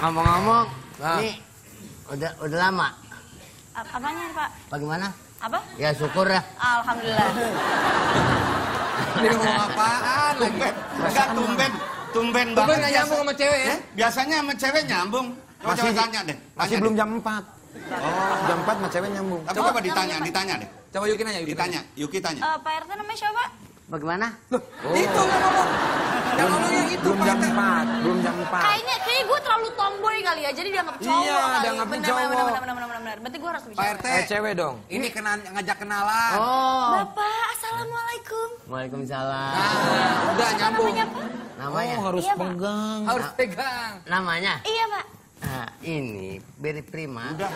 Ngomong-ngomong, ini udah lama. Apanya Pak? Bagaimana? Apa? Ya syukur ya. Alhamdulillah. Ini ngomong apaan lagi? Enggak, tumben banget. Tumben gak nyambung sama cewek ya? Biasanya sama cewek nyambung. Coba tanya deh. Masih belum jam 4. Oh, jam 4 sama cewek nyambung. Tapi coba ditanya deh. Coba Yuki nanya, Yuki tanya. Pak RT namanya siapa? Bagaimana? Loh, itu nggak ngomong. Yang ngomong yang itu, Pak RT. Belum jam 4. Kayaknya gue terlalu tomboy kali ya, jadi dianggap cowok. Iya, dianggap cowok. Bener. Berarti gue harus bicara. Pak RT, cewek dong. Ini ngajak kenalan. Oh. Bapak, assalamualaikum. Waalaikumsalam. Nah, udah nyambung. Namanya? Oh, harus pegang. Harus pegang. Namanya? Iya, Pak. Nah, ini Beri Prima. Udah.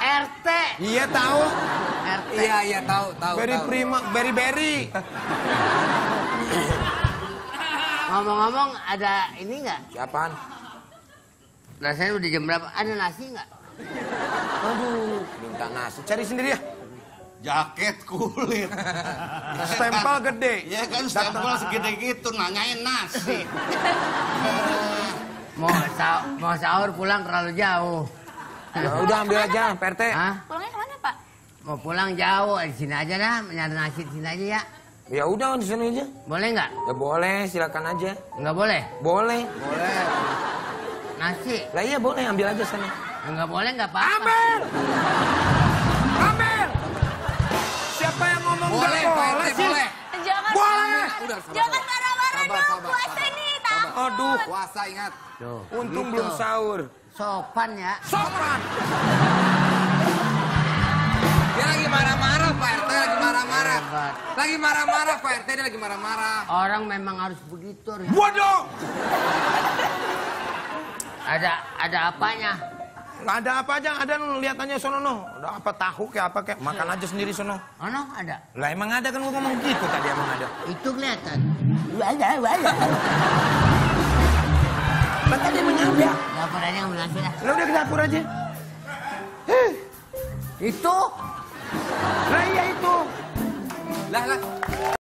RT. Iya tahu. RT. Iya tahu. Beri Prima, Beri. Ngomong-ngomong ada ini nggak? Apaan? Rasanya udah jam berapa? Ada nasi nggak? Aduh, minta nasi. Cari sendiri ya. Jaket kulit, stempel gede. Ya kan stempel segede gitu, nanyain nasi. Mau sahur pulang terlalu jauh. Udah ambil aja, Pak RT. Pulangnya kemana Pak? Mau pulang jauh, di sini aja dah, nyari nasi di sini aja ya. Ya udah di sini aja. Boleh nggak? Ya boleh, silakan aja. Nggak boleh? Boleh. Nasi? Lah iya boleh, ambil aja sana. Nggak boleh nggak apa-apa. Ambil. Boleh, Pak RT, boleh. Boleh. Jangan marah-marah dong, puasa nih, takut. Aduh, puasa ingat. Untung belum sahur. Sopan ya. Sopan. Dia lagi marah-marah, Pak RT, lagi marah-marah. Orang memang harus begitu. Bodoh. Ada apanya? Nggak ada apa aja, ada lihatannya sono no. Udah apa tahu kayak apa kayak makan aja sendiri sono. Ano ada? Lah emang ada kan gua ngomong gitu tadi emang ada. Itu kelihatan. Wah. Maka dia menyapu ya. Dapur aja ngambil nasi lah. Lo udah ke dapur aja. Itu. Lah iya itu. Lah.